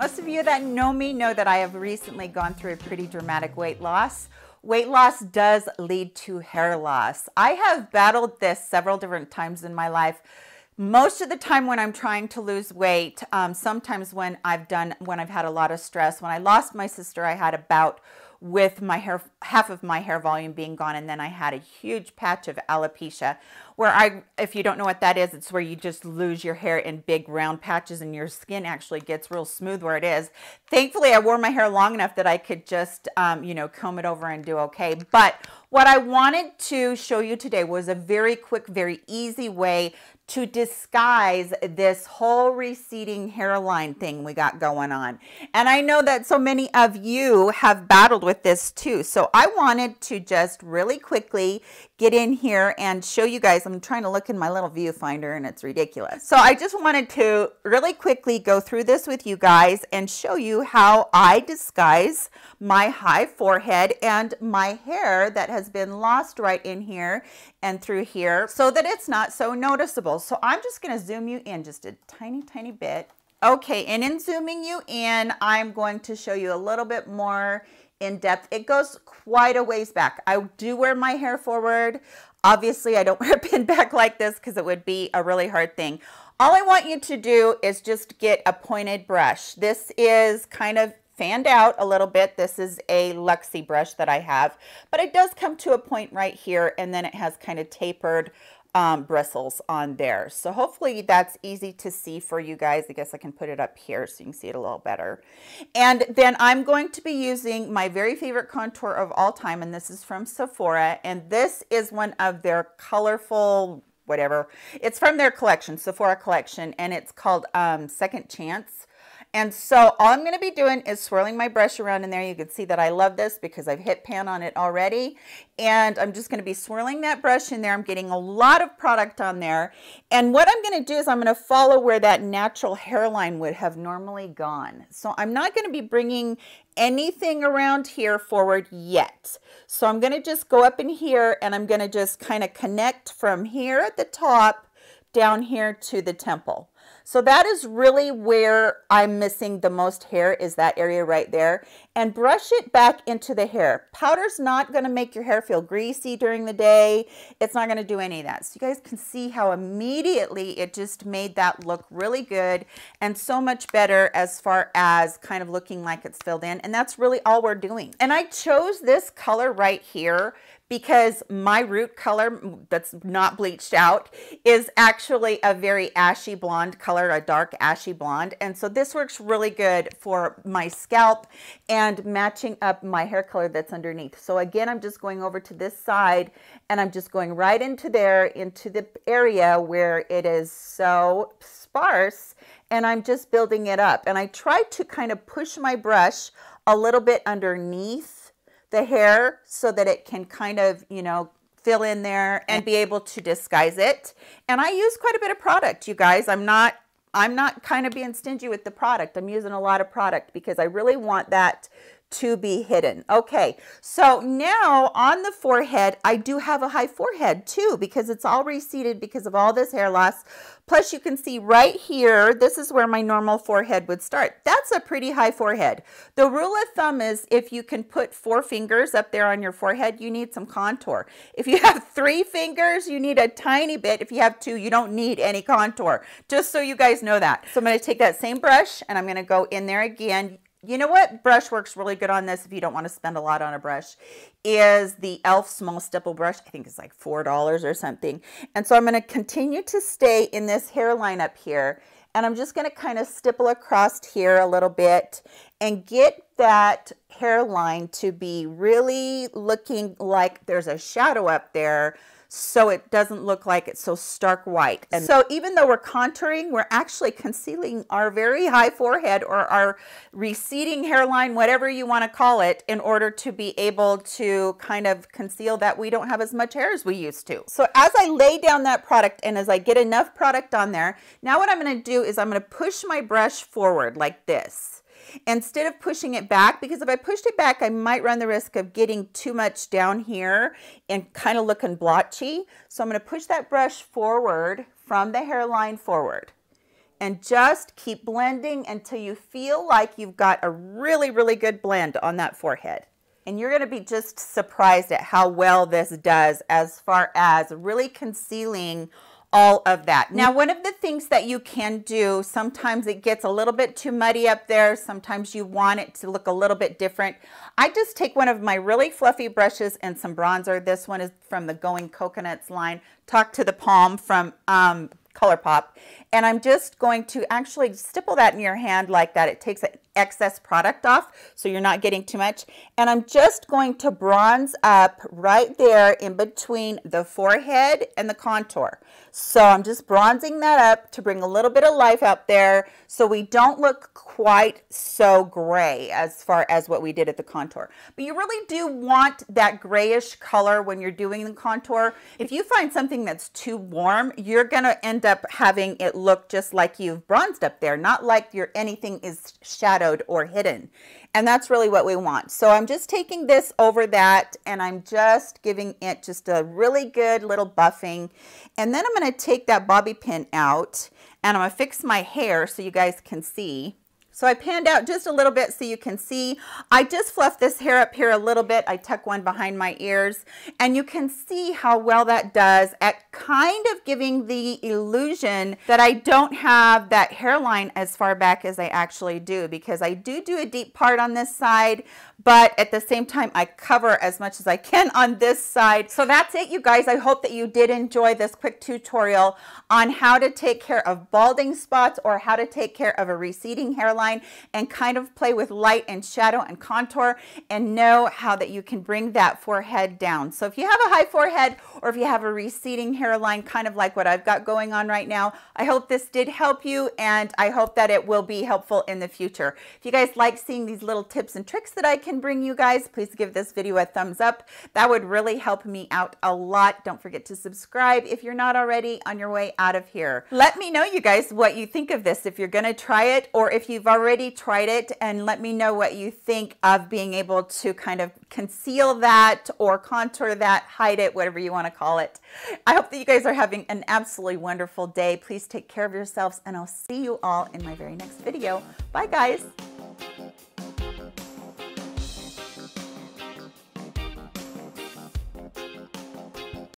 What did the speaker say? Most of you that know me know that I have recently gone through a pretty dramatic weight loss. Weight loss does lead to hair loss. I have battled this several different times in my life. Most of the time when I'm trying to lose weight, sometimes when I've had a lot of stress. When I lost my sister, I had a bout with my hair, half of my hair volume being gone, and then I had a huge patch of alopecia, where if you don't know what that is, it's where you just lose your hair in big round patches and your skin actually gets real smooth where it is. Thankfully, I wore my hair long enough that I could just, you know, comb it over and do okay. But what I wanted to show you today was a very quick, very easy way to disguise this whole receding hairline thing we got going on. And I know that so many of you have battled with this too. So I wanted to just really quickly get in here and show you guys. I'm trying to look in my little viewfinder and it's ridiculous. So I just wanted to really quickly go through this with you guys and show you how I disguise my high forehead and my hair that has been lost right in here and through here so that it's not so noticeable. So I'm just going to zoom you in just a tiny, tiny bit. Okay, and in zooming you in, I'm going to show you a little bit more in depth. It goes quite a ways back. I do wear my hair forward. Obviously, I don't wear it pinned back like this because it would be a really hard thing. All I want you to do is just get a pointed brush. This is kind of fanned out a little bit. This is a Luxie brush that I have, but it does come to a point right here, and then it has kind of tapered bristles on there. So hopefully that's easy to see for you guys. I guess I can put it up here so you can see it a little better. And then I'm going to be using my very favorite contour of all time, and this is from Sephora, and this is one of their colorful whatever. It's from their collection, Sephora collection, and it's called Second Chance. And so all I'm going to be doing is swirling my brush around in there. You can see that I love this because I've hit pan on it already. And I'm just going to be swirling that brush in there. I'm getting a lot of product on there. And what I'm going to do is I'm going to follow where that natural hairline would have normally gone. So I'm not going to be bringing anything around here forward yet. So I'm going to just go up in here and I'm going to just kind of connect from here at the top down here to the temple. So that is really where I'm missing the most hair, is that area right there. And brush it back into the hair. Powder's not going to make your hair feel greasy during the day. It's not going to do any of that. So you guys can see how immediately it just made that look really good and so much better as far as kind of looking like it's filled in. And that's really all we're doing. And I chose this color right here because my root color that's not bleached out is actually a very ashy blonde color, a dark ashy blonde. And so this works really good for my scalp and matching up my hair color that's underneath. So again, I'm just going over to this side and I'm just going right into there, into the area where it is so sparse, and I'm just building it up. And I try to kind of push my brush a little bit underneath the hair so that it can kind of, you know, fill in there and be able to disguise it. And I use quite a bit of product, you guys. I'm not kind of being stingy with the product. I'm using a lot of product because I really want that to be hidden. Okay, so now on the forehead, I do have a high forehead too because it's all receded because of all this hair loss. Plus you can see right here, this is where my normal forehead would start. That's a pretty high forehead. The rule of thumb is if you can put 4 fingers up there on your forehead, you need some contour. If you have 3 fingers, you need a tiny bit. If you have 2, you don't need any contour. Just so you guys know that. So I'm going to take that same brush and I'm going to go in there again. You know what brush works really good on this if you don't want to spend a lot on a brush is the ELF small stipple brush. I think it's like $4 or something. And so I'm going to continue to stay in this hairline up here. And I'm just going to kind of stipple across here a little bit and get that hairline to be really looking like there's a shadow up there, so it doesn't look like it's so stark white. And so even though we're contouring, we're actually concealing our very high forehead or our receding hairline, whatever you want to call it, in order to be able to kind of conceal that we don't have as much hair as we used to. So as I lay down that product and as I get enough product on there, now what I'm going to do is I'm going to push my brush forward like this, instead of pushing it back, because if I pushed it back, I might run the risk of getting too much down here and kind of looking blotchy. So I'm going to push that brush forward from the hairline forward. and just keep blending until you feel like you've got a really, really good blend on that forehead. And you're going to be just surprised at how well this does as far as really concealing all of that. Now, one of the things that you can do, sometimes it gets a little bit too muddy up there. Sometimes you want it to look a little bit different. I just take one of my really fluffy brushes and some bronzer. This one is from the Going Coconuts line, Talk to the Palm from ColourPop. And I'm just going to actually stipple that in your hand like that. It takes an excess product off, so you're not getting too much. And I'm just going to bronze up right there in between the forehead and the contour. So I'm just bronzing that up to bring a little bit of life out there so we don't look quite so gray as far as what we did at the contour. But you really do want that grayish color when you're doing the contour. If you find something that's too warm, you're going to end up having it look just like you've bronzed up there, not like your anything is shadowed or hidden. And that's really what we want. So I'm just taking this over that and I'm just giving it just a really good little buffing. And then I'm going to take that bobby pin out and I'm going to fix my hair so you guys can see. So I panned out just a little bit so you can see. I just fluffed this hair up here a little bit. I tuck one behind my ears and you can see how well that does at kind of giving the illusion that I don't have that hairline as far back as I actually do, because I do a deep part on this side, but at the same time I cover as much as I can on this side. So that's it, you guys. I hope that you did enjoy this quick tutorial on how to take care of balding spots or how to take care of a receding hairline, and kind of play with light and shadow and contour and know how that you can bring that forehead down. So if you have a high forehead or if you have a receding hairline, kind of like what I've got going on right now, I hope this did help you and I hope that it will be helpful in the future. If you guys like seeing these little tips and tricks that I can bring you guys, please give this video a thumbs up. That would really help me out a lot. Don't forget to subscribe if you're not already on your way out of here. Let me know, you guys, what you think of this, if you're going to try it or if you've already tried it, and let me know what you think of being able to kind of conceal that or contour that, hide it, whatever you want to call it. I hope that you guys are having an absolutely wonderful day. Please take care of yourselves and I'll see you all in my very next video. Bye guys.